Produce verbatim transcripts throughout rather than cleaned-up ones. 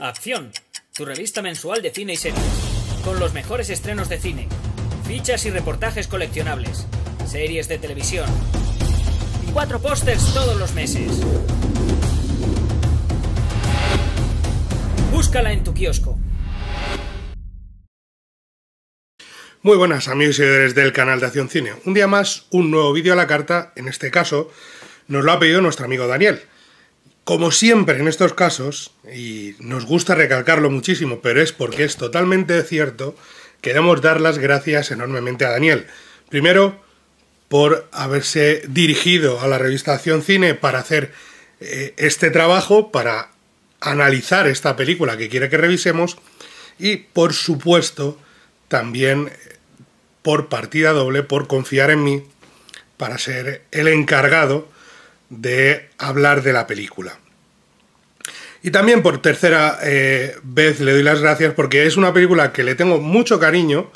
Acción, tu revista mensual de cine y series, con los mejores estrenos de cine, fichas y reportajes coleccionables, series de televisión y cuatro pósters todos los meses. Búscala en tu kiosco. Muy buenas amigos y seguidores del canal de Acción Cine. Un día más, un nuevo vídeo a la carta. En este caso, nos lo ha pedido nuestro amigo Daniel. Como siempre en estos casos, y nos gusta recalcarlo muchísimo, pero es porque es totalmente cierto, queremos dar las gracias enormemente a Daniel. Primero, por haberse dirigido a la revista Acción Cine para hacer eh, este trabajo, para analizar esta película que quiere que revisemos, y por supuesto, también por partida doble, por confiar en mí, para ser el encargado de hablar de la película. Y también por tercera eh, vez le doy las gracias porque es una película que le tengo mucho cariño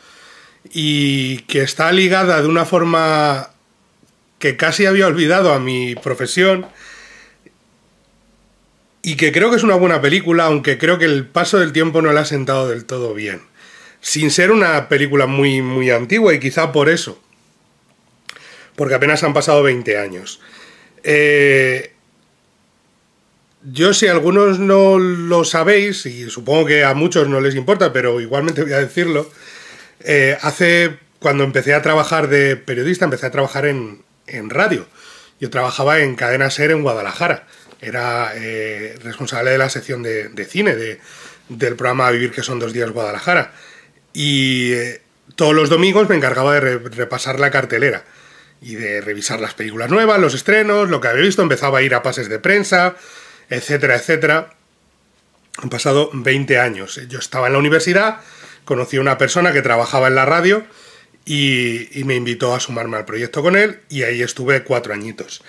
y que está ligada de una forma que casi había olvidado a mi profesión y que creo que es una buena película, aunque creo que el paso del tiempo no la ha sentado del todo bien. Sin ser una película muy, muy antigua y quizá por eso, porque apenas han pasado veinte años. Eh, yo, si algunos no lo sabéis, y supongo que a muchos no les importa, pero igualmente voy a decirlo, eh, hace, cuando empecé a trabajar de periodista, empecé a trabajar en, en radio. Yo trabajaba en Cadena Ser en Guadalajara, era eh, responsable de la sección de, de cine de, del programa Vivir que son dos días Guadalajara, y eh, todos los domingos me encargaba de re, repasar la cartelera y de revisar las películas nuevas, los estrenos, lo que había visto. Empezaba a ir a pases de prensa, etcétera, etcétera. Han pasado veinte años. Yo estaba en la universidad, conocí a una persona que trabajaba en la radio y, y me invitó a sumarme al proyecto con él, y ahí estuve cuatro añitos.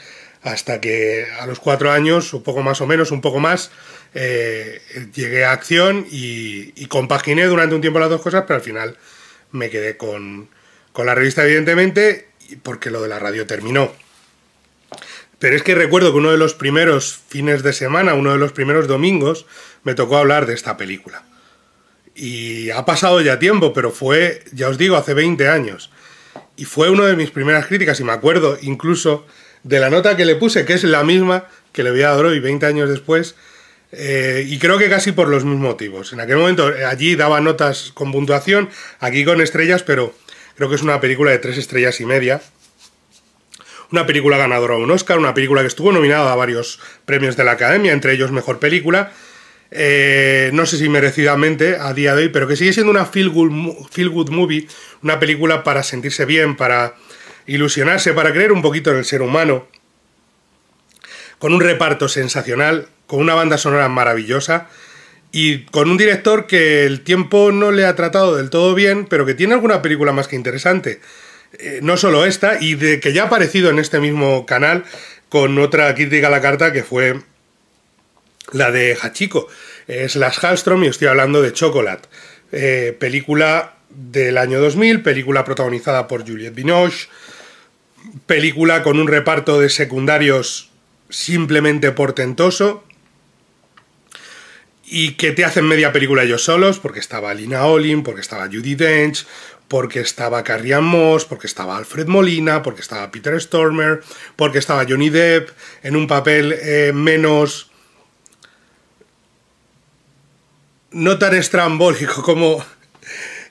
Hasta que a los cuatro años, un poco más o menos, un poco más, eh, llegué a Acción y, y compaginé durante un tiempo las dos cosas, pero al final me quedé con, con la revista, evidentemente, porque lo de la radio terminó. Pero es que recuerdo que uno de los primeros fines de semana, uno de los primeros domingos, me tocó hablar de esta película. Y ha pasado ya tiempo, pero fue, ya os digo, hace veinte años. Y fue una de mis primeras críticas, y me acuerdo incluso de la nota que le puse, que es la misma que le voy a dar hoy, veinte años después, eh, y creo que casi por los mismos motivos. En aquel momento allí daba notas con puntuación, aquí con estrellas, pero creo que es una película de tres estrellas y media. Una película ganadora de un Oscar, una película que estuvo nominada a varios premios de la Academia, entre ellos Mejor Película. Eh, no sé si merecidamente a día de hoy, pero que sigue siendo una feel good, feel good movie, una película para sentirse bien, para ilusionarse, para creer un poquito en el ser humano. Con un reparto sensacional, con una banda sonora maravillosa, y con un director que el tiempo no le ha tratado del todo bien, pero que tiene alguna película más que interesante. Eh, no solo esta, y de que ya ha aparecido en este mismo canal con otra crítica a la carta, que fue la de Hachiko. Es Las Hallström, y estoy hablando de Chocolate. Eh, película del año dos mil, película protagonizada por Juliette Binoche, película con un reparto de secundarios simplemente portentoso, y que te hacen media película ellos solos, porque estaba Lena Olin, porque estaba Judi Dench, porque estaba Carrie-Anne Moss, porque estaba Alfred Molina, porque estaba Peter Stormare, porque estaba Johnny Depp, en un papel eh, menos, no tan estrambólico como...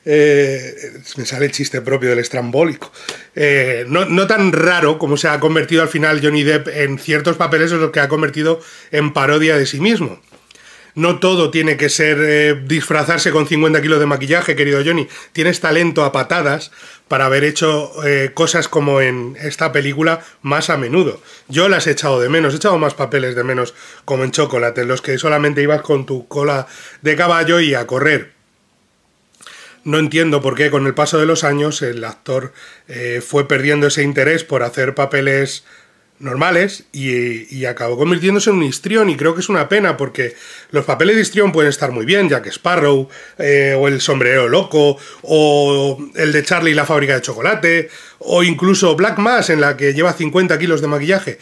Eh, me sale el chiste propio del estrambólico. Eh, no, no tan raro como se ha convertido al final Johnny Depp en ciertos papeles, en los que ha convertido en parodia de sí mismo. No todo tiene que ser eh, disfrazarse con cincuenta kilos de maquillaje, querido Johnny. Tienes talento a patadas para haber hecho eh, cosas como en esta película más a menudo. Yo las he echado de menos, he echado más papeles de menos, como en Chocolate, en los que solamente ibas con tu cola de caballo y a correr. No entiendo por qué con el paso de los años el actor eh, fue perdiendo ese interés por hacer papeles normales y, y acabó convirtiéndose en un histrión, y creo que es una pena, porque los papeles de histrión pueden estar muy bien, Jack Sparrow, eh, o El Sombrero Loco, o el de Charlie y la Fábrica de Chocolate, o incluso Black Mass, en la que lleva cincuenta kilos de maquillaje,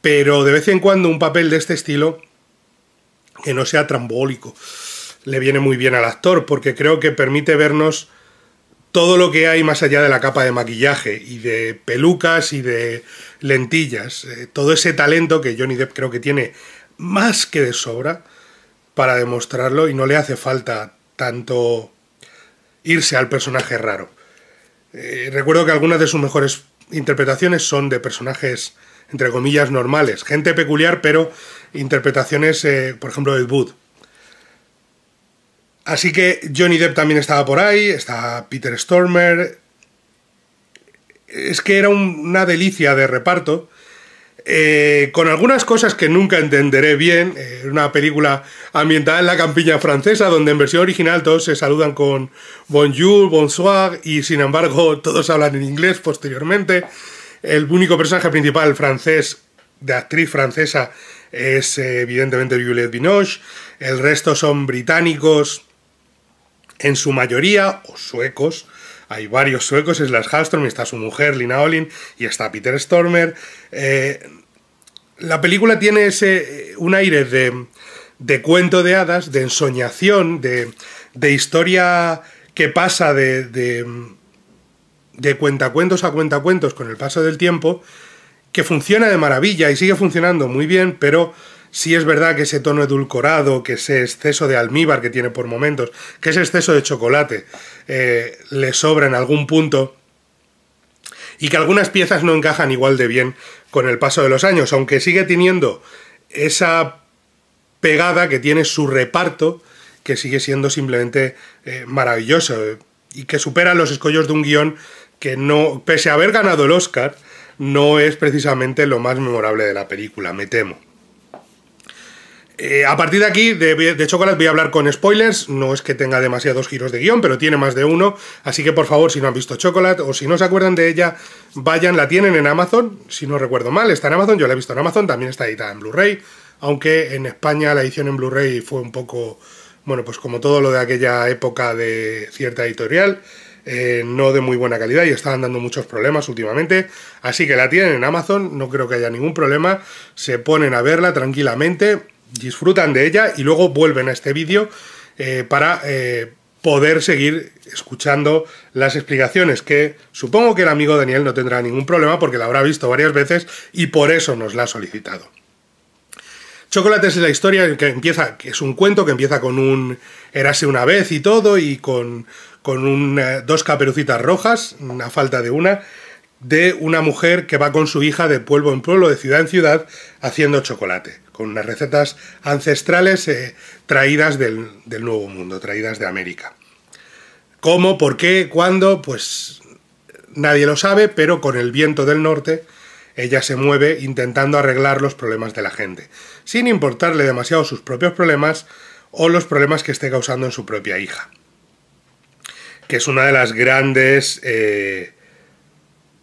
pero de vez en cuando un papel de este estilo que no sea trambólico. Le viene muy bien al actor, porque creo que permite vernos todo lo que hay más allá de la capa de maquillaje y de pelucas y de lentillas. Eh, todo ese talento que Johnny Depp creo que tiene más que de sobra para demostrarlo, y no le hace falta tanto irse al personaje raro. Eh, recuerdo que algunas de sus mejores interpretaciones son de personajes, entre comillas, normales. Gente peculiar, pero interpretaciones, eh, por ejemplo, de Wood. Así que Johnny Depp también estaba por ahí, está Peter Stormare. Es que era un, una delicia de reparto, eh, con algunas cosas que nunca entenderé bien. Eh, una película ambientada en la campiña francesa, donde en versión original todos se saludan con bonjour, bonsoir, y sin embargo todos hablan en inglés posteriormente. El único personaje principal francés, de actriz francesa, es evidentemente Juliette Binoche. El resto son británicos, en su mayoría, o suecos. Hay varios suecos, es Lasse Hallström, está su mujer Lena Olin y está Peter Stormare. Eh, la película tiene ese, un aire de, de cuento de hadas, de ensoñación, de, de historia que pasa de, de, de cuentacuentos a cuentacuentos con el paso del tiempo, que funciona de maravilla y sigue funcionando muy bien, pero... sí es verdad que ese tono edulcorado, que ese exceso de almíbar que tiene por momentos, que ese exceso de chocolate eh, le sobra en algún punto, y que algunas piezas no encajan igual de bien con el paso de los años, aunque sigue teniendo esa pegada que tiene su reparto, que sigue siendo simplemente eh, maravilloso, eh, y que supera los escollos de un guión que, no, pese a haber ganado el Oscar, no es precisamente lo más memorable de la película, me temo. Eh, a partir de aquí, de, de Chocolate, voy a hablar con spoilers. No es que tenga demasiados giros de guión, pero tiene más de uno. Así que, por favor, si no han visto Chocolate o si no se acuerdan de ella, vayan, la tienen en Amazon. Si no recuerdo mal, está en Amazon. Yo la he visto en Amazon. También está editada en Blu-ray. Aunque en España la edición en Blu-ray fue un poco... bueno, pues como todo lo de aquella época de cierta editorial, eh, no de muy buena calidad, y estaban dando muchos problemas últimamente. Así que la tienen en Amazon. No creo que haya ningún problema. Se ponen a verla tranquilamente, disfrutan de ella y luego vuelven a este vídeo eh, para eh, poder seguir escuchando las explicaciones, que supongo que el amigo Daniel no tendrá ningún problema porque la habrá visto varias veces y por eso nos la ha solicitado. Chocolate es la historia que empieza, que es un cuento que empieza con un érase una vez y todo, y con, con un, dos caperucitas rojas, una falta de una, de una mujer que va con su hija de pueblo en pueblo, de ciudad en ciudad, haciendo chocolate, con unas recetas ancestrales eh, traídas del, del Nuevo Mundo, traídas de América. ¿Cómo? ¿Por qué? ¿Cuándo? Pues nadie lo sabe, pero con el viento del norte ella se mueve intentando arreglar los problemas de la gente, sin importarle demasiado sus propios problemas o los problemas que esté causando en su propia hija. Que es una de las grandes... Eh,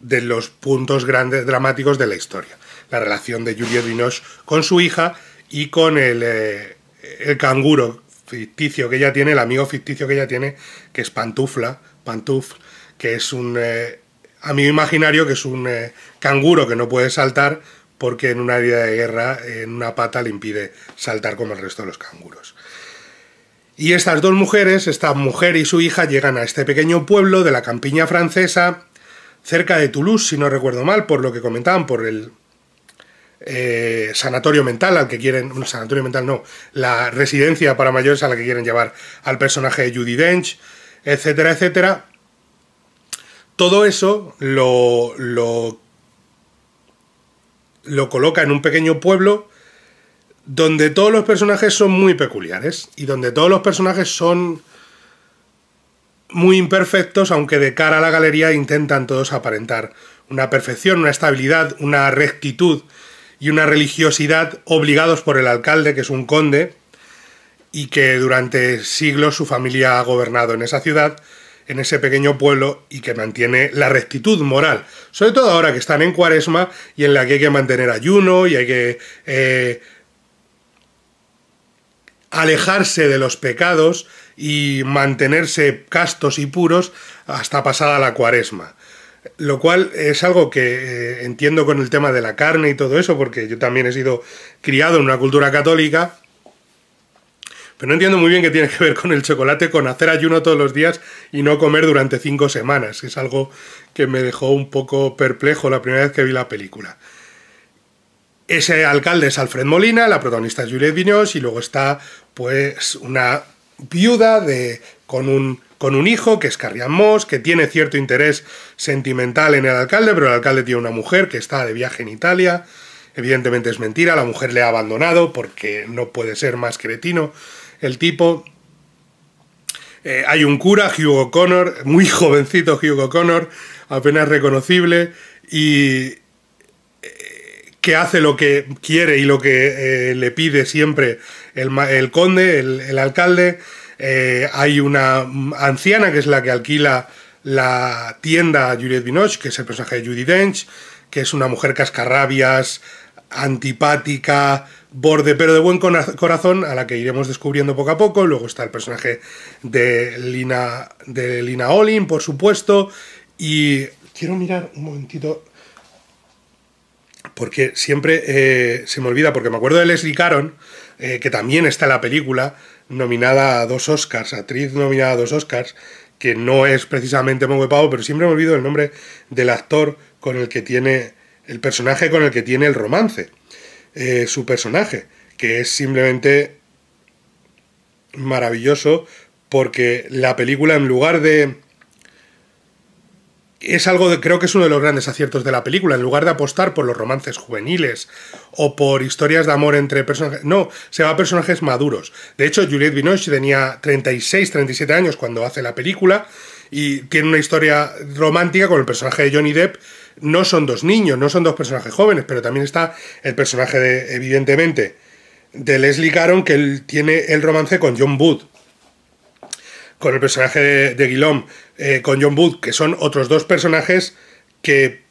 de los puntos grandes dramáticos de la historia. La relación de Juliette Binoche con su hija y con el, eh, el canguro ficticio que ella tiene, el amigo ficticio que ella tiene, que es Pantufla, Pantuf, que es un eh, amigo imaginario, que es un eh, canguro que no puede saltar porque en una herida de guerra, en una pata, le impide saltar como el resto de los canguros. Y estas dos mujeres, esta mujer y su hija, llegan a este pequeño pueblo de la campiña francesa, cerca de Toulouse, si no recuerdo mal, por lo que comentaban, por el eh, sanatorio mental al que quieren... un sanatorio mental no, la residencia para mayores a la que quieren llevar al personaje de Judi Dench, etcétera, etcétera. Todo eso lo, lo, lo coloca en un pequeño pueblo donde todos los personajes son muy peculiares y donde todos los personajes son... muy imperfectos, aunque de cara a la galería intentan todos aparentar una perfección, una estabilidad, una rectitud y una religiosidad, obligados por el alcalde, que es un conde, y que durante siglos su familia ha gobernado en esa ciudad, en ese pequeño pueblo, y que mantiene la rectitud moral. Sobre todo ahora que están en Cuaresma y en la que hay que mantener ayuno y hay que eh, alejarse de los pecados y mantenerse castos y puros hasta pasada la Cuaresma. Lo cual es algo que eh, entiendo con el tema de la carne y todo eso, porque yo también he sido criado en una cultura católica Pero no entiendo muy bien qué tiene que ver con el chocolate, con hacer ayuno todos los días y no comer durante cinco semanas. Es algo que me dejó un poco perplejo la primera vez que vi la película. Ese alcalde es Alfred Molina, la protagonista es Juliette Binoche, y luego está pues una viuda de, con, un, con un hijo, que es Carrie-Anne Moss, que tiene cierto interés sentimental en el alcalde, pero el alcalde tiene una mujer que está de viaje en Italia. Evidentemente es mentira, la mujer le ha abandonado porque no puede ser más cretino el tipo. Eh, hay un cura, Hugh O'Connor, muy jovencito Hugh O'Connor, apenas reconocible, y que hace lo que quiere y lo que eh, le pide siempre el, el conde, el, el alcalde. Eh, hay una anciana que es la que alquila la tienda a Juliette Binoche, que es el personaje de Judi Dench, que es una mujer cascarrabias, antipática, borde, pero de buen corazón, a la que iremos descubriendo poco a poco. Luego está el personaje de Lena, de Lena Olin, por supuesto, y quiero mirar un momentito, porque siempre eh, se me olvida, porque me acuerdo de Leslie Caron, eh, que también está en la película, nominada a dos Oscars, actriz nominada a dos Oscars, que no es precisamente Mogo de Pavo, pero siempre me olvido el nombre del actor con el que tiene, el personaje con el que tiene el romance, eh, su personaje, que es simplemente maravilloso, porque la película, en lugar de... Es algo de, creo que es uno de los grandes aciertos de la película. En lugar de apostar por los romances juveniles o por historias de amor entre personajes, no, se va a personajes maduros. De hecho, Juliette Binoche tenía treinta y seis, treinta y siete años cuando hace la película y tiene una historia romántica con el personaje de Johnny Depp. No son dos niños, no son dos personajes jóvenes, pero también está el personaje, de, evidentemente, de Leslie Caron, que él tiene el romance con John Wood, con el personaje de, de Guillaume, eh, con John Wood, que son otros dos personajes que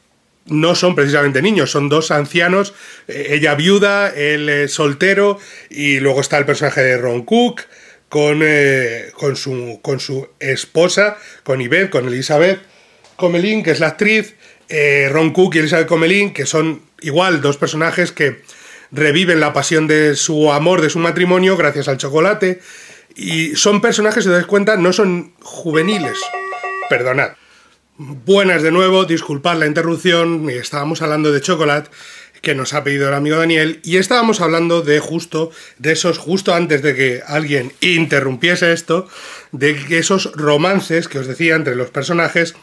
no son precisamente niños, son dos ancianos, eh, ella viuda, él eh, soltero, y luego está el personaje de Ron Cook, con, eh, con, su, con su esposa, con Yvette, con Elizabeth Comelín, que es la actriz, eh, Ron Cook y Elizabeth Comelín, que son igual dos personajes que reviven la pasión de su amor, de su matrimonio, gracias al chocolate. Y son personajes, si os dais cuenta, no son juveniles. Perdonad. Buenas de nuevo, disculpad la interrupción. Estábamos hablando de Chocolate, que nos ha pedido el amigo Daniel, y estábamos hablando de justo, de esos, justo antes de que alguien interrumpiese esto, de esos romances que os decía entre los personajes,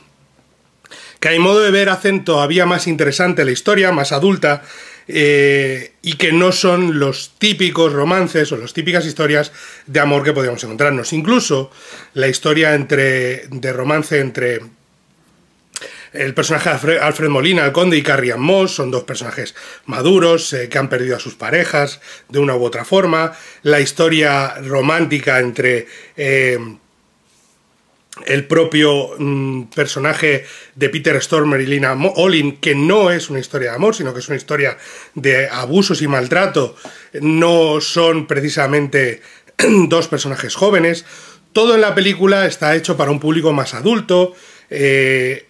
que a mi modo de ver hacen todavía más interesante la historia, más adulta, Eh, y que no son los típicos romances o las típicas historias de amor que podíamos encontrarnos. Incluso la historia entre, de romance entre el personaje Alfred, Alfred Molina, el conde, y Carrie-Anne Moss, son dos personajes maduros, eh, que han perdido a sus parejas de una u otra forma. La historia romántica entre... Eh, el propio mmm, personaje de Peter Stormare y Lena Olin, que no es una historia de amor, sino que es una historia de abusos y maltrato, no son precisamente dos personajes jóvenes. Todo en la película está hecho para un público más adulto, eh,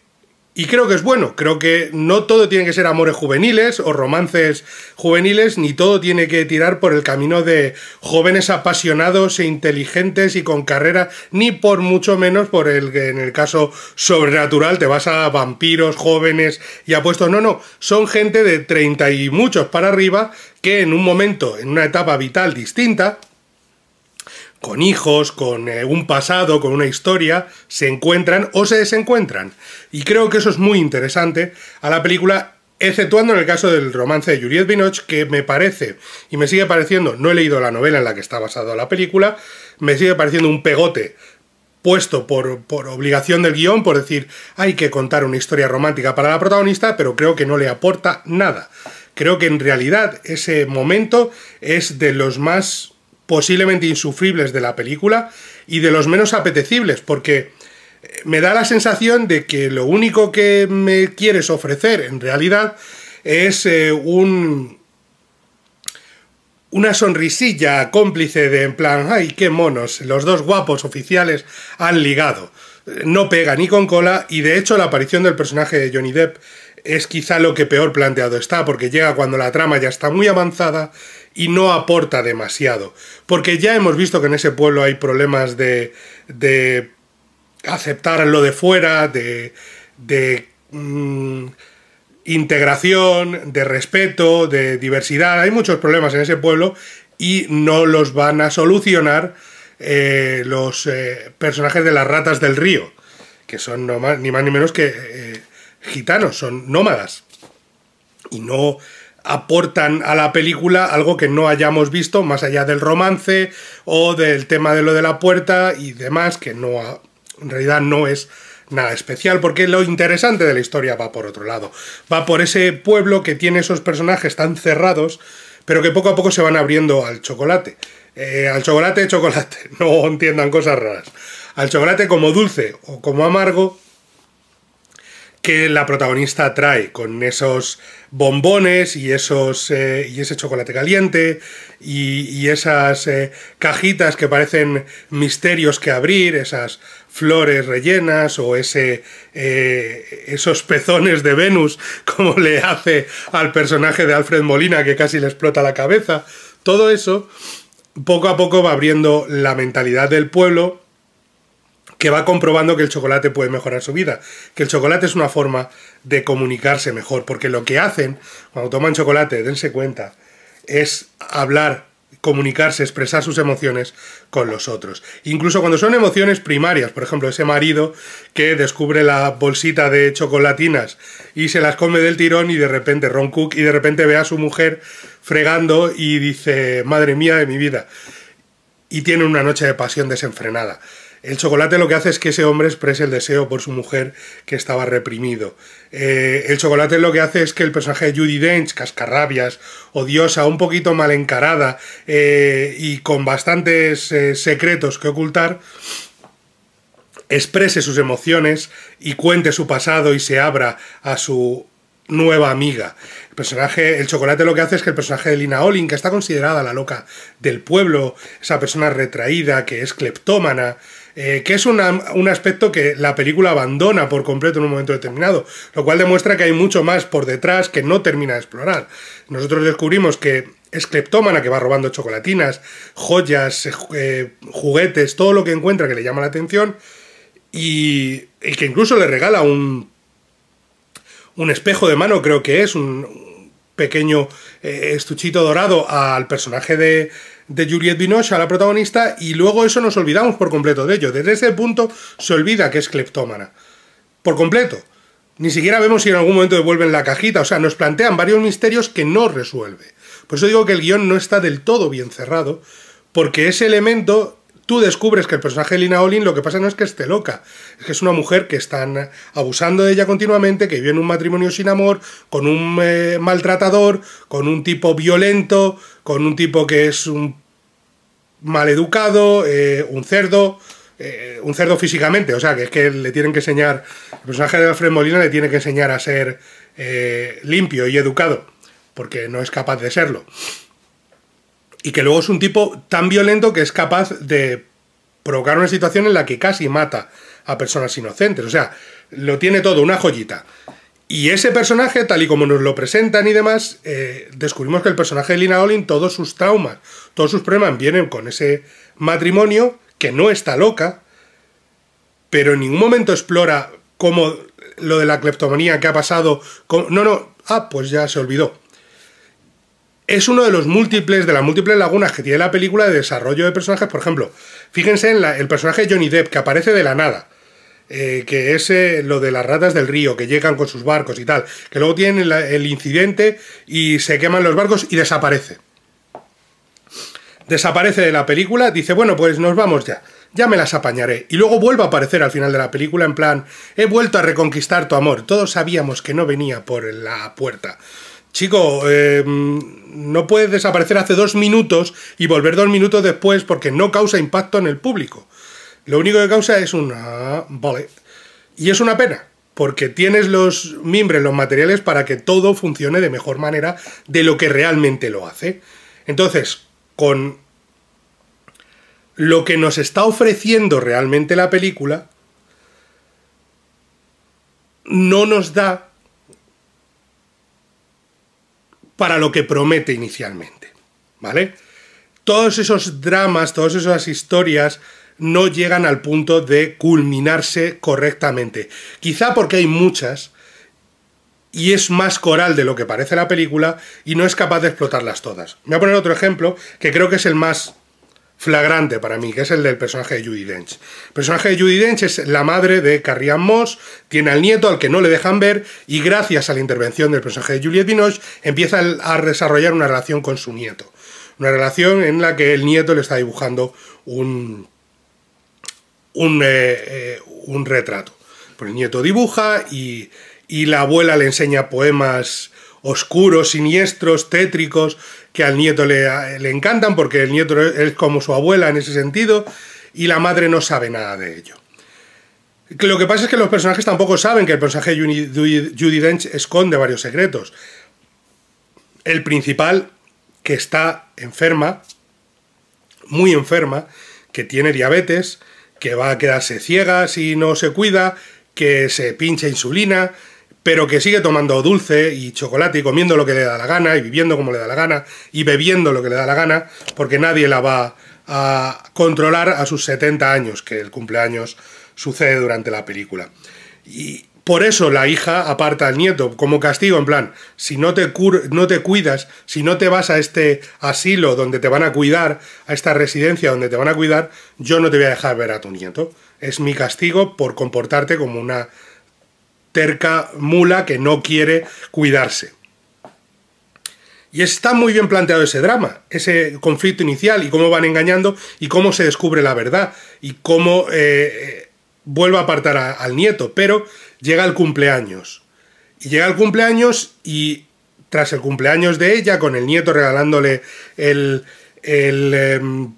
y creo que es bueno. Creo que no todo tiene que ser amores juveniles o romances juveniles, ni todo tiene que tirar por el camino de jóvenes apasionados e inteligentes y con carrera, ni por mucho menos por el que en el caso sobrenatural te vas a vampiros jóvenes y apuestos. No, no, son gente de treinta y muchos para arriba que en un momento, en una etapa vital distinta, con hijos, con eh, un pasado, con una historia, se encuentran o se desencuentran. Y creo que eso es muy interesante a la película, exceptuando en el caso del romance de Juliette Binoche, que me parece, y me sigue pareciendo, no he leído la novela en la que está basada la película, me sigue pareciendo un pegote puesto por, por obligación del guión, por decir, hay que contar una historia romántica para la protagonista, pero creo que no le aporta nada. Creo que en realidad ese momento es de los más... posiblemente insufribles de la película y de los menos apetecibles, porque me da la sensación de que lo único que me quieres ofrecer en realidad es eh, un una sonrisilla cómplice de en plan, ay, qué monos, los dos guapos oficiales han ligado. No pega ni con cola, y de hecho la aparición del personaje de Johnny Depp es quizá lo que peor planteado está, porque llega cuando la trama ya está muy avanzada y no aporta demasiado, porque ya hemos visto que en ese pueblo hay problemas de, de aceptar lo de fuera, de, de mmm, integración, de respeto, de diversidad. Hay muchos problemas en ese pueblo y no los van a solucionar eh, los eh, personajes de las ratas del río, que son no más, ni más ni menos que eh, gitanos, son nómadas, y no aportan a la película algo que no hayamos visto, más allá del romance o del tema de lo de la puerta y demás, que no ha, en realidad no es nada especial, porque lo interesante de la historia va por otro lado, va por ese pueblo que tiene esos personajes tan cerrados, pero que poco a poco se van abriendo al chocolate. Eh, al chocolate, chocolate, no entiendan cosas raras. Al chocolate como dulce o como amargo que la protagonista trae, con esos bombones y, esos, eh, y ese chocolate caliente y, y esas eh, cajitas que parecen misterios que abrir, esas flores rellenas o ese eh, esos pezones de Venus, como le hace al personaje de Alfred Molina, que casi le explota la cabeza. Todo eso poco a poco va abriendo la mentalidad del pueblo, que va comprobando que el chocolate puede mejorar su vida, que el chocolate es una forma de comunicarse mejor, porque lo que hacen cuando toman chocolate, dense cuenta, es hablar, comunicarse, expresar sus emociones con los otros. Incluso cuando son emociones primarias, por ejemplo, ese marido que descubre la bolsita de chocolatinas y se las come del tirón, y de repente Ron Cook, y de repente ve a su mujer fregando y dice, madre mía de mi vida, y tiene una noche de pasión desenfrenada. El chocolate lo que hace es que ese hombre exprese el deseo por su mujer que estaba reprimido. Eh, el chocolate lo que hace es que el personaje de Judi Dench, cascarrabias, odiosa, un poquito mal encarada eh, y con bastantes eh, secretos que ocultar, exprese sus emociones y cuente su pasado y se abra a su nueva amiga. El personaje, el chocolate lo que hace es que el personaje de Lena Olin, que está considerada la loca del pueblo, esa persona retraída, que es cleptómana, eh, que es una, un aspecto que la película abandona por completo en un momento determinado, lo cual demuestra que hay mucho más por detrás que no termina de explorar. Nosotros descubrimos que es cleptómana, que va robando chocolatinas, joyas, eh, juguetes, todo lo que encuentra que le llama la atención, y, y que incluso le regala un un espejo de mano, creo que es, un pequeño eh, estuchito dorado al personaje de, de Juliette Binoche, a la protagonista, y luego eso nos olvidamos por completo de ello. Desde ese punto se olvida que es cleptómana. Por completo. Ni siquiera vemos si en algún momento devuelven la cajita. O sea, nos plantean varios misterios que no resuelve. Por eso digo que el guión no está del todo bien cerrado, porque ese elemento... Tú descubres que el personaje de Lena Olin, lo que pasa no es que esté loca, es que es una mujer que están abusando de ella continuamente, que vive en un matrimonio sin amor, con un eh, maltratador, con un tipo violento, con un tipo que es un maleducado, eh, un cerdo, eh, un cerdo físicamente. O sea, que es que le tienen que enseñar, el personaje de Alfred Molina le tiene que enseñar a ser eh, limpio y educado, porque no es capaz de serlo. Y que luego es un tipo tan violento que es capaz de provocar una situación en la que casi mata a personas inocentes. O sea, lo tiene todo, una joyita. Y ese personaje, tal y como nos lo presentan y demás, eh, descubrimos que el personaje de Lena Olin, todos sus traumas, todos sus problemas vienen con ese matrimonio, que no está loca, pero en ningún momento explora cómo lo de la cleptomanía que ha pasado... Cómo, no, no, ah, pues ya se olvidó. Es uno de los múltiples, de las múltiples lagunas que tiene la película de desarrollo de personajes. Por ejemplo, fíjense en la, el personaje de Johnny Depp, que aparece de la nada, eh, que es eh, lo de las ratas del río, que llegan con sus barcos y tal, que luego tienen el, el incidente y se queman los barcos y desaparece. Desaparece de la película, dice, bueno, pues nos vamos ya, ya me las apañaré. Y luego vuelve a aparecer al final de la película en plan, he vuelto a reconquistar tu amor, todos sabíamos que no venía por la puerta. Chico, eh, no puedes desaparecer hace dos minutos y volver dos minutos después, porque no causa impacto en el público. Lo único que causa es una... Vale. Y es una pena, porque tienes los mimbres, los materiales para que todo funcione de mejor manera de lo que realmente lo hace. Entonces, con lo que nos está ofreciendo realmente la película, no nos da... para lo que promete inicialmente. ¿vale? Todos esos dramas, todas esas historias no llegan al punto de culminarse correctamente. Quizá porque hay muchas y es más coral de lo que parece la película y no es capaz de explotarlas todas. Me voy a poner otro ejemplo que creo que es el más flagrante para mí, que es el del personaje de Judi Dench. El personaje de Judi Dench es la madre de Carrie-Anne Moss, tiene al nieto al que no le dejan ver y gracias a la intervención del personaje de Juliette Binoche empieza a desarrollar una relación con su nieto. Una relación en la que el nieto le está dibujando un, un, eh, un retrato. Pero el nieto dibuja y, y la abuela le enseña poemas oscuros, siniestros, tétricos, que al nieto le, le encantan porque el nieto es como su abuela en ese sentido y la madre no sabe nada de ello. Lo que pasa es que los personajes tampoco saben que el personaje de Judi, Judi Dench esconde varios secretos. El principal, que está enferma, muy enferma, que tiene diabetes, que va a quedarse ciega si no se cuida, que se pincha insulina, pero que sigue tomando dulce y chocolate y comiendo lo que le da la gana y viviendo como le da la gana y bebiendo lo que le da la gana, porque nadie la va a controlar a sus setenta años, que el cumpleaños sucede durante la película. Y por eso la hija aparta al nieto, como castigo, en plan, si no te, no te cuidas, si no te vas a este asilo donde te van a cuidar, a esta residencia donde te van a cuidar, yo no te voy a dejar ver a tu nieto. Es mi castigo por comportarte como una terca mula que no quiere cuidarse. Y está muy bien planteado ese drama, ese conflicto inicial y cómo van engañando y cómo se descubre la verdad y cómo eh, vuelve a apartar a, al nieto, pero llega el cumpleaños, y llega el cumpleaños y tras el cumpleaños de ella, con el nieto regalándole el, el,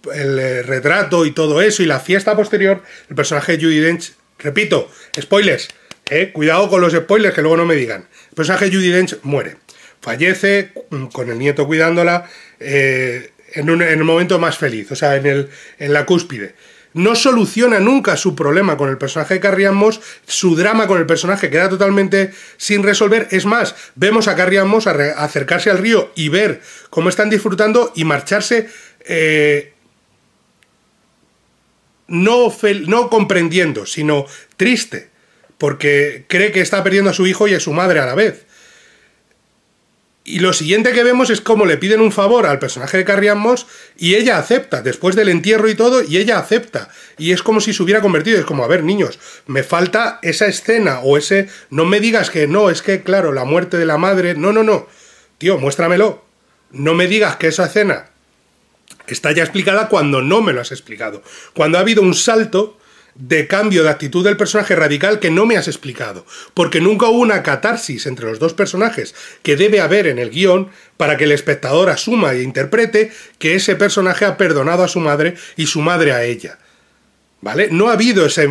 el retrato y todo eso, y la fiesta posterior, el personaje de Judi Dench, repito, spoilers, eh, cuidado con los spoilers que luego no me digan, el personaje de Judi Dench muere, fallece con el nieto cuidándola eh, en, un, en el momento más feliz, o sea, en, el, en la cúspide. No soluciona nunca su problema con el personaje de Carrie-Anne Moss, su drama con el personaje queda totalmente sin resolver. Es más, vemos a Carrie-Anne Moss acercarse al río y ver cómo están disfrutando y marcharse eh, no, no comprendiendo, sino triste, porque cree que está perdiendo a su hijo y a su madre a la vez. Y lo siguiente que vemos es cómo le piden un favor al personaje de Carrie-Anne Moss y ella acepta, después del entierro y todo, y ella acepta. Y es como si se hubiera convertido, es como, a ver, niños, me falta esa escena o ese... No me digas que no, es que, claro, la muerte de la madre... No, no, no, tío, muéstramelo. No me digas que esa escena está ya explicada cuando no me lo has explicado. Cuando ha habido un salto de cambio de actitud del personaje radical que no me has explicado, porque nunca hubo una catarsis entre los dos personajes que debe haber en el guión para que el espectador asuma e interprete que ese personaje ha perdonado a su madre y su madre a ella, ¿vale? No ha habido ese,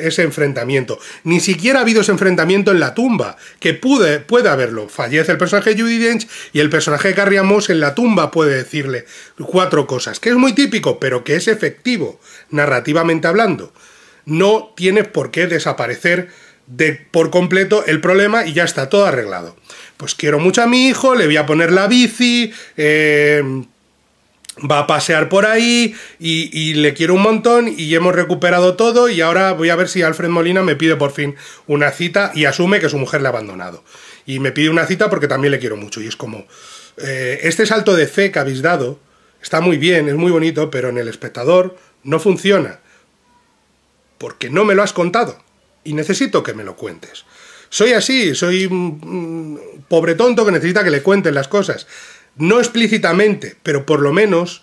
ese enfrentamiento, ni siquiera ha habido ese enfrentamiento en la tumba, que puede, puede haberlo. Fallece el personaje de Judi Dench y el personaje de Carrie-Anne Moss en la tumba puede decirle cuatro cosas, que es muy típico, pero que es efectivo, narrativamente hablando. No tienes por qué desaparecer de, por completo el problema y ya está todo arreglado. Pues quiero mucho a mi hijo, le voy a poner la bici... Eh, va a pasear por ahí y, y le quiero un montón y hemos recuperado todo y ahora voy a ver si Alfred Molina me pide por fin una cita y asume que su mujer le ha abandonado. Y me pide una cita porque también le quiero mucho. Y es como, eh, este salto de fe que habéis dado está muy bien, es muy bonito, pero en el espectador no funciona. Porque no me lo has contado y necesito que me lo cuentes. Soy así, soy un pobre tonto que necesita que le cuenten las cosas. No explícitamente, pero por lo menos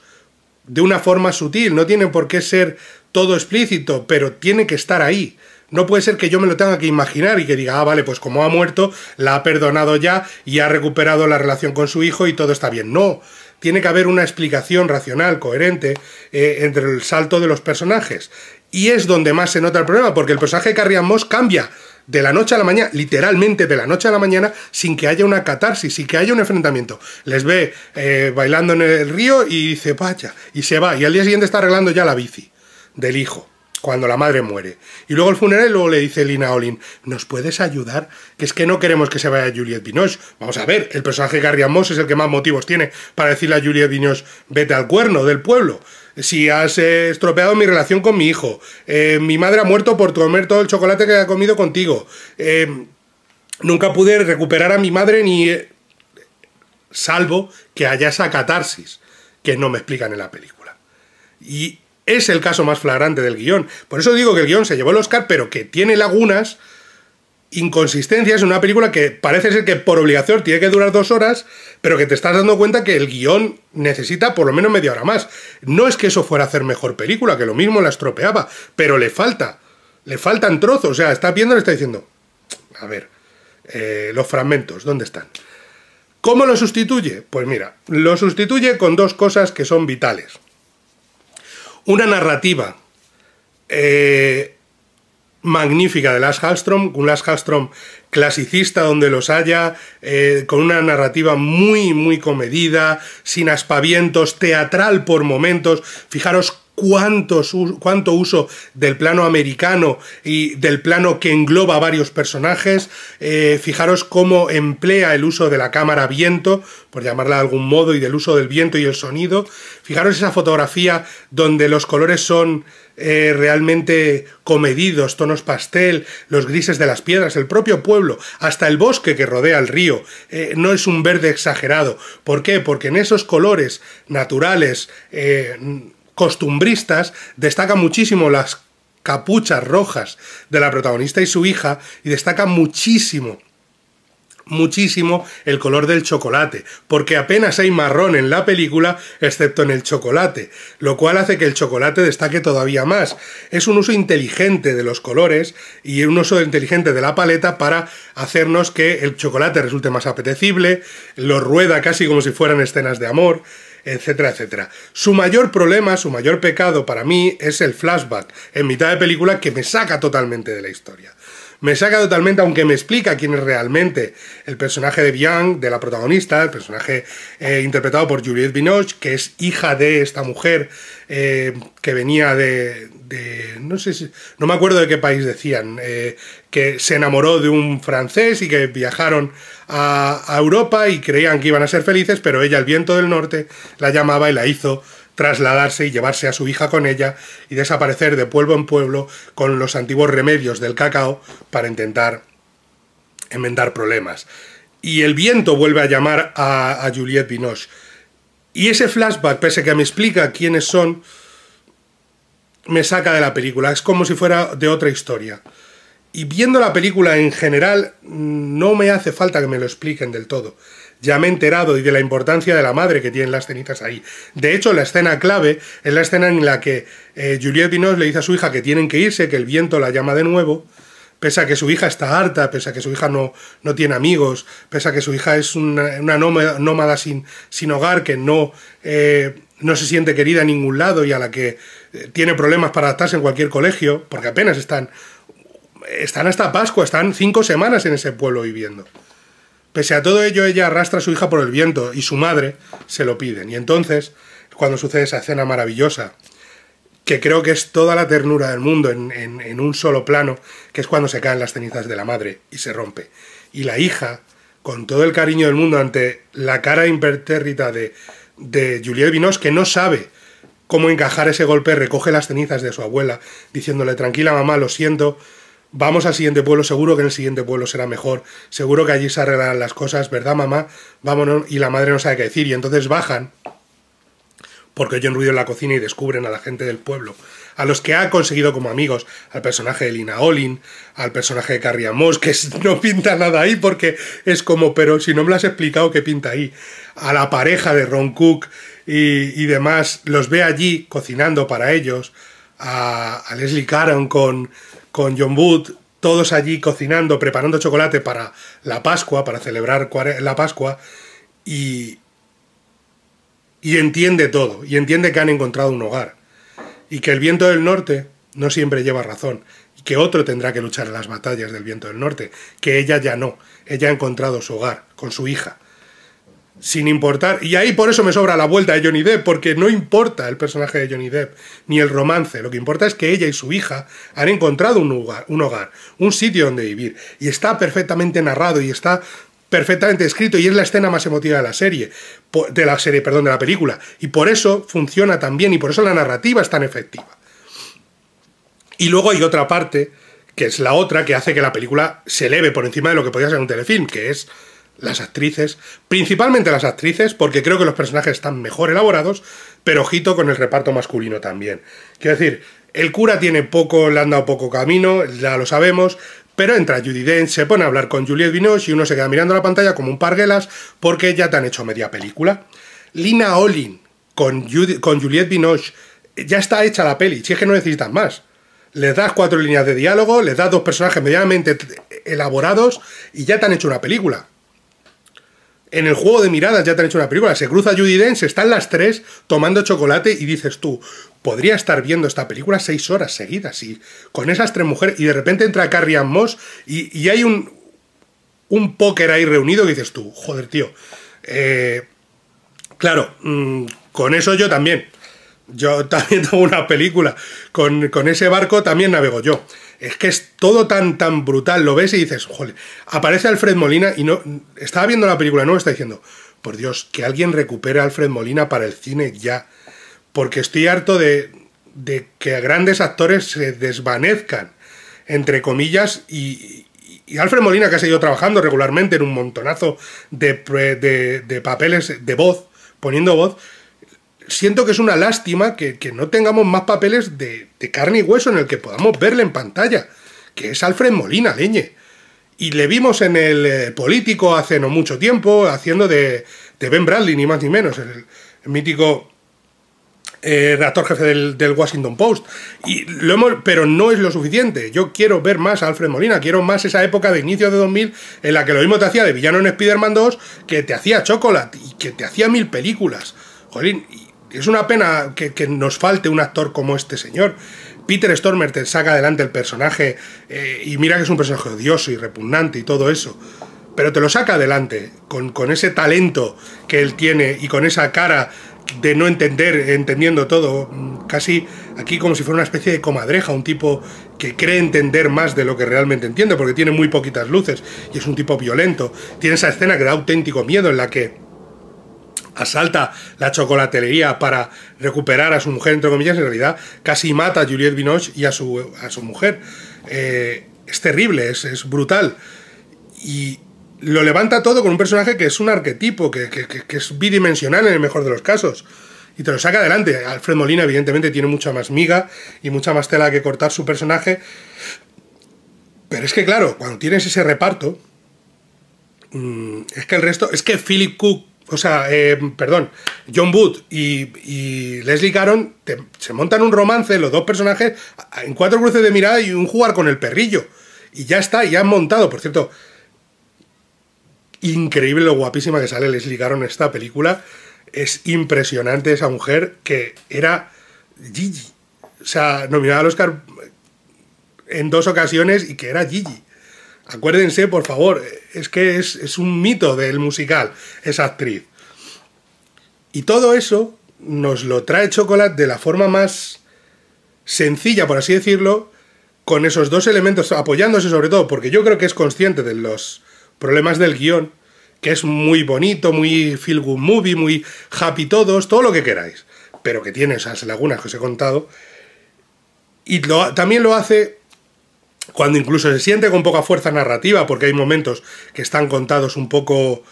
de una forma sutil. No tiene por qué ser todo explícito, pero tiene que estar ahí. No puede ser que yo me lo tenga que imaginar y que diga, ah, vale, pues como ha muerto, la ha perdonado ya y ha recuperado la relación con su hijo y todo está bien. No, tiene que haber una explicación racional, coherente, eh, entre el salto de los personajes. Y es donde más se nota el problema, porque el personaje de Carrie-Anne Moss cambia de la noche a la mañana, literalmente de la noche a la mañana, sin que haya una catarsis, sin que haya un enfrentamiento. Les ve eh, bailando en el río y dice, vaya, y se va. Y al día siguiente está arreglando ya la bici del hijo. cuando la madre muere. Y luego el funeral, y luego le dice Lena Olin, ¿nos puedes ayudar? Que es que no queremos que se vaya Juliette Binoche. Vamos a ver, el personaje de Carrie-Anne Moss es el que más motivos tiene para decirle a Juliette Binoche, vete al cuerno del pueblo. Si has eh, estropeado mi relación con mi hijo, eh, mi madre ha muerto por comer todo el chocolate que ha comido contigo, eh, nunca pude recuperar a mi madre ni... Eh, salvo que haya esa catarsis que no me explican en la película. Y es el caso más flagrante del guión. Por eso digo que el guión se llevó el Oscar, pero que tiene lagunas, inconsistencias en una película que parece ser que por obligación tiene que durar dos horas, pero que te estás dando cuenta que el guión necesita por lo menos media hora más. No es que eso fuera a hacer mejor película, que lo mismo la estropeaba, pero le falta. Le faltan trozos. O sea, estás viendo y le está diciendo, a ver, eh, los fragmentos, ¿dónde están? ¿Cómo lo sustituye? Pues mira, lo sustituye con dos cosas que son vitales. Una narrativa eh, magnífica de Lasse Hallström, un Lasse Hallström clasicista donde los haya, eh, con una narrativa muy, muy comedida, sin aspavientos, teatral por momentos. Fijaros cuánto, cuánto uso del plano americano y del plano que engloba varios personajes. Eh, fijaros cómo emplea el uso de la cámara viento, por llamarla de algún modo, y del uso del viento y el sonido. Fijaros esa fotografía donde los colores son eh, realmente comedidos, tonos pastel, los grises de las piedras, el propio pueblo, hasta el bosque que rodea el río. Eh, no es un verde exagerado. ¿Por qué? Porque en esos colores naturales, eh, costumbristas, destacan muchísimo las capuchas rojas de la protagonista y su hija, y destaca muchísimo, muchísimo el color del chocolate, porque apenas hay marrón en la película, excepto en el chocolate, lo cual hace que el chocolate destaque todavía más. Es un uso inteligente de los colores y un uso inteligente de la paleta para hacernos que el chocolate resulte más apetecible, lo rueda casi como si fueran escenas de amor, etcétera, etcétera. Su mayor problema, su mayor pecado para mí es el flashback en mitad de película, que me saca totalmente de la historia. Me saca totalmente, aunque me explica quién es realmente el personaje de Bianc, de la protagonista, el personaje eh, interpretado por Juliette Binoche, que es hija de esta mujer eh, que venía de, de... no sé si... no me acuerdo de qué país decían, eh, que se enamoró de un francés y que viajaron a, a Europa y creían que iban a ser felices, pero ella, el viento del norte, la llamaba y la hizo trasladarse y llevarse a su hija con ella y desaparecer de pueblo en pueblo con los antiguos remedios del cacao para intentar enmendar problemas. Y el viento vuelve a llamar a, a Juliette Binoche. Y ese flashback, pese que me explica quiénes son, me saca de la película. Es como si fuera de otra historia. Y viendo la película en general, no me hace falta que me lo expliquen del todo. Ya me he enterado, y de la importancia de la madre que tienen las cenitas ahí. De hecho, la escena clave es la escena en la que eh, Juliette Binoche le dice a su hija que tienen que irse, que el viento la llama de nuevo, pese a que su hija está harta, pese a que su hija no, no tiene amigos, pese a que su hija es una, una nómada, nómada sin, sin hogar, que no, eh, no se siente querida en ningún lado y a la que eh, tiene problemas para adaptarse en cualquier colegio, porque apenas están, están hasta Pascua, están cinco semanas en ese pueblo viviendo. Pese a todo ello, ella arrastra a su hija por el viento y su madre se lo piden. Y entonces, cuando sucede esa escena maravillosa, que creo que es toda la ternura del mundo en, en, en un solo plano, que es cuando se caen las cenizas de la madre y se rompe. Y la hija, con todo el cariño del mundo ante la cara impertérrita de, de Juliette Binoche, que no sabe cómo encajar ese golpe, recoge las cenizas de su abuela, diciéndole, tranquila mamá, lo siento, vamos al siguiente pueblo, seguro que en el siguiente pueblo será mejor, seguro que allí se arreglarán las cosas, ¿verdad, mamá? Vámonos. Y la madre no sabe qué decir, y entonces bajan, porque oyen ruido en la cocina y descubren a la gente del pueblo, a los que ha conseguido como amigos, al personaje de Lena Olin, al personaje de Carrie-Anne Moss, que no pinta nada ahí, porque es como, pero si no me lo has explicado, ¿qué pinta ahí? A la pareja de Ron Cook y, y demás, los ve allí cocinando para ellos, a, a Leslie Caron con... con John Wood, todos allí cocinando, preparando chocolate para la Pascua, para celebrar la Pascua, y, y entiende todo, y entiende que han encontrado un hogar, y que el viento del norte no siempre lleva razón, y que otro tendrá que luchar en las batallas del viento del norte, que ella ya no, ella ha encontrado su hogar, con su hija. sin importar. Y ahí por eso me sobra la vuelta de Johnny Depp, porque no importa el personaje de Johnny Depp, ni el romance. Lo que importa es que ella y su hija han encontrado un hogar, un hogar, un sitio donde vivir. Y está perfectamente narrado y está perfectamente escrito, y es la escena más emotiva de la serie, de la serie, perdón, de la película. Y por eso funciona tan bien, y por eso la narrativa es tan efectiva. Y luego hay otra parte, que es la otra, que hace que la película se eleve por encima de lo que podía ser un telefilm, que es las actrices, principalmente las actrices, porque creo que los personajes están mejor elaborados, pero ojito con el reparto masculino también. Quiero decir, el cura tiene poco, le han dado poco camino, ya lo sabemos, pero entra Judi Dench, se pone a hablar con Juliette Binoche y uno se queda mirando la pantalla como un parguelas, porque ya te han hecho media película. Lena Olin con, Judi, con Juliette Binoche, ya está hecha la peli, si es que no necesitan más. Les das cuatro líneas de diálogo, les das dos personajes medianamente elaborados y ya te han hecho una película. En el juego de miradas ya te han hecho una película. Se cruza Judi Dench, están las tres tomando chocolate y dices tú, podría estar viendo esta película seis horas seguidas y con esas tres mujeres, y de repente entra Carrie-Anne Moss y, y hay un, un póker ahí reunido que dices tú, joder, tío. Eh, claro, mmm, con eso yo también. Yo también tengo una película. Con, con ese barco también navego yo. Es que es todo tan, tan brutal, lo ves y dices, joder, aparece Alfred Molina y no estaba viendo la película, no me está diciendo, por Dios, que alguien recupere a Alfred Molina para el cine ya, porque estoy harto de, de que grandes actores se desvanezcan, entre comillas, y, y Alfred Molina, que ha seguido trabajando regularmente en un montonazo de, de, de papeles de voz, poniendo voz, siento que es una lástima que, que no tengamos más papeles de, de carne y hueso en el que podamos verle en pantalla, que es Alfred Molina, leñe. Y le vimos en El Político hace no mucho tiempo, haciendo de, de Ben Bradley, ni más ni menos, el, el mítico eh, redactor jefe del, del Washington Post. Y lo hemos, pero no es lo suficiente. Yo quiero ver más a Alfred Molina, quiero más esa época de inicios de dos mil en la que lo mismo te hacía de villano en Spider-Man dos, que te hacía Chocolate y que te hacía mil películas. Jolín, y es una pena que, que nos falte un actor como este señor. Peter Stormare te saca adelante el personaje, eh, y mira que es un personaje odioso y repugnante y todo eso, pero te lo saca adelante con, con ese talento que él tiene y con esa cara de no entender, entendiendo todo, casi aquí como si fuera una especie de comadreja, un tipo que cree entender más de lo que realmente entiende, porque tiene muy poquitas luces y es un tipo violento. Tiene esa escena que da auténtico miedo en la que asalta la chocolatería para recuperar a su mujer, entre comillas, en realidad casi mata a Juliette Binoche y a su, a su mujer. Eh, es terrible, es, es brutal. Y lo levanta todo con un personaje que es un arquetipo, que, que, que es bidimensional en el mejor de los casos. Y te lo saca adelante. Alfred Molina, evidentemente, tiene mucha más miga y mucha más tela que cortar su personaje. Pero es que, claro, cuando tienes ese reparto, mmm, es que el resto... Es que Philip Cook... O sea, eh, perdón, John Wood y, y Leslie Caron te, se montan un romance, los dos personajes, en cuatro cruces de mirada y un jugar con el perrillo. Y ya está, ya han montado. Por cierto, increíble lo guapísima que sale Leslie Caron en esta película. Es impresionante esa mujer, que era Gigi. O sea, nominada al Oscar en dos ocasiones y que era Gigi. Acuérdense, por favor, es que es, es un mito del musical, esa actriz. Y todo eso nos lo trae Chocolate de la forma más sencilla, por así decirlo, con esos dos elementos, apoyándose sobre todo, porque yo creo que es consciente de los problemas del guión, que es muy bonito, muy feel good movie, muy happy todos, todo lo que queráis, pero que tiene esas lagunas que os he contado. Y lo, también lo hace... cuando incluso se siente con poca fuerza narrativa, porque hay momentos que están contados un poco,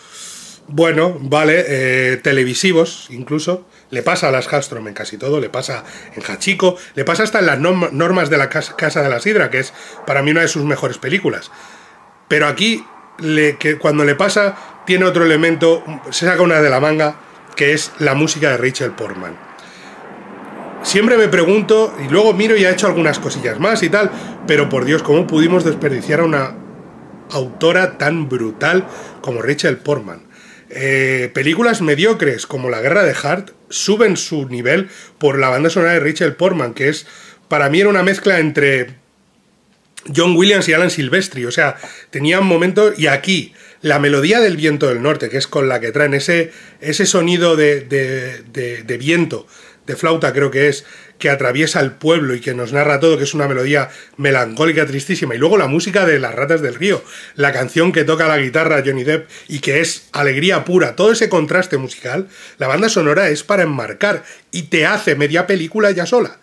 bueno, vale, eh, televisivos incluso. Le pasa a Las Hallström en casi todo, le pasa en Hachiko, le pasa hasta en Las Normas de la Casa de la Sidra, que es para mí una de sus mejores películas. Pero aquí, le, que cuando le pasa, tiene otro elemento, se saca una de la manga, que es la música de Rachel Portman. Siempre me pregunto, y luego miro y ha hecho algunas cosillas más y tal, pero por Dios, ¿cómo pudimos desperdiciar a una autora tan brutal como Rachel Portman? Eh, películas mediocres como La Guerra de Hart suben su nivel por la banda sonora de Rachel Portman, que es, para mí era una mezcla entre John Williams y Alan Silvestri. O sea, tenían momentos, y aquí La melodía del viento del norte, que es con la que traen ese, ese sonido de, de, de, de viento, de flauta creo que es, que atraviesa el pueblo y que nos narra todo, que es una melodía melancólica, tristísima. Y luego la música de Las ratas del río, la canción que toca la guitarra Johnny Depp y que es alegría pura. Todo ese contraste musical, la banda sonora es para enmarcar y te hace media película ya sola.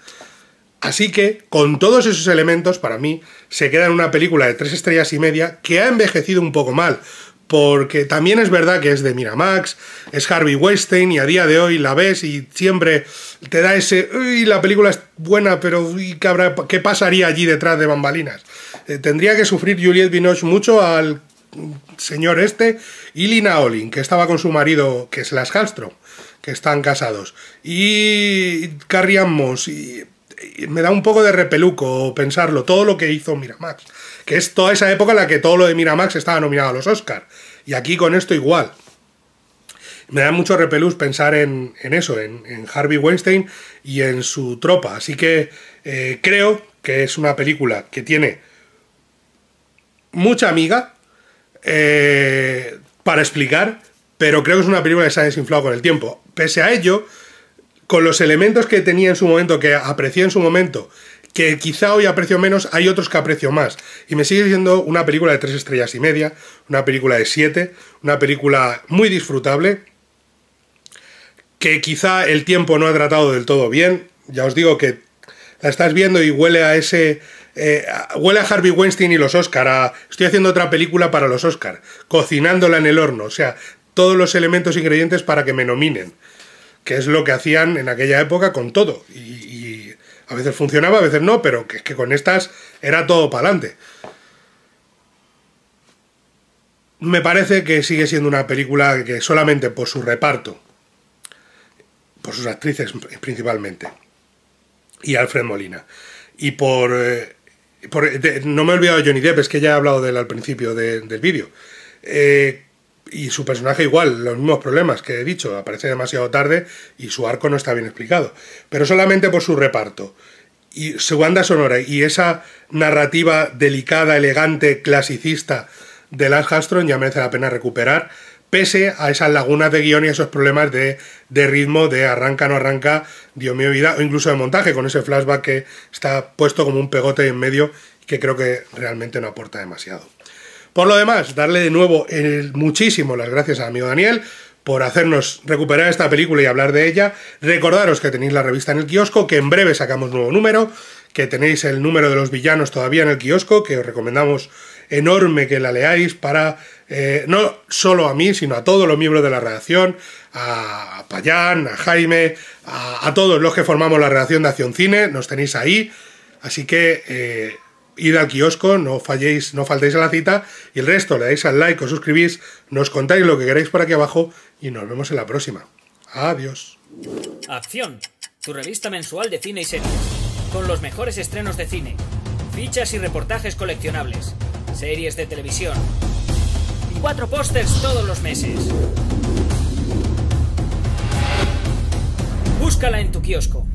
Así que, con todos esos elementos, para mí, se queda en una película de tres estrellas y media que ha envejecido un poco mal. Porque también es verdad que es de Miramax, es Harvey Weinstein y a día de hoy la ves y siempre te da ese... Uy, la película es buena, pero uy, ¿qué, habrá, qué pasaría allí detrás de bambalinas? Eh, tendría que sufrir Juliette Binoche mucho al señor este y Lena Olin, que estaba con su marido, que es Lasse Hallström, que están casados. Y Carrie-Anne Moss y... Me da un poco de repeluco pensarlo, todo lo que hizo Miramax, que es toda esa época en la que todo lo de Miramax estaba nominado a los Oscar, y aquí con esto igual. Me da mucho repelús pensar en, en eso, en, en Harvey Weinstein y en su tropa, así que eh, creo que es una película que tiene mucha miga eh, para explicar, pero creo que es una película que se ha desinflado con el tiempo. Pese a ello, con los elementos que tenía en su momento, que aprecié en su momento, que quizá hoy aprecio menos, hay otros que aprecio más. Y me sigue siendo una película de tres estrellas y media, una película de siete, una película muy disfrutable, que quizá el tiempo no ha tratado del todo bien. Ya os digo que la estás viendo y huele a ese... Eh, huele a Harvey Weinstein y los Oscar, a, estoy haciendo otra película para los Oscar, cocinándola en el horno, o sea, todos los elementos ingredientes para que me nominen, que es lo que hacían en aquella época con todo, y, y a veces funcionaba, a veces no, pero que, que con estas era todo para adelante. Me parece que sigue siendo una película que solamente por su reparto, por sus actrices principalmente, y Alfred Molina, y por... por de, no me he olvidado de Johnny Depp, es que ya he hablado de él al principio de, del vídeo, eh, y su personaje igual, los mismos problemas que he dicho, aparece demasiado tarde y su arco no está bien explicado, pero solamente por su reparto y su banda sonora y esa narrativa delicada, elegante, clasicista de Lasse Hallström ya merece la pena recuperar, pese a esas lagunas de guión y esos problemas de, de ritmo, de arranca, no arranca, Dios mío vida, o incluso de montaje, con ese flashback que está puesto como un pegote en medio que creo que realmente no aporta demasiado. Por lo demás, darle de nuevo el, muchísimo las gracias a amigo Daniel por hacernos recuperar esta película y hablar de ella. Recordaros que tenéis la revista en el kiosco, que en breve sacamos nuevo número, que tenéis el número de los villanos todavía en el kiosco, que os recomendamos enorme que la leáis para, eh, no solo a mí, sino a todos los miembros de la redacción, a Payán, a Jaime, a, a todos los que formamos la redacción de Acción Cine, nos tenéis ahí, así que... Eh, id al kiosco, no falléis, no faltéis a la cita, y el resto le dais al like, os suscribís, nos contáis lo que queráis por aquí abajo y nos vemos en la próxima. Adiós. Acción, tu revista mensual de cine y series, con los mejores estrenos de cine, fichas y reportajes coleccionables, series de televisión y cuatro pósters todos los meses. Búscala en tu kiosco.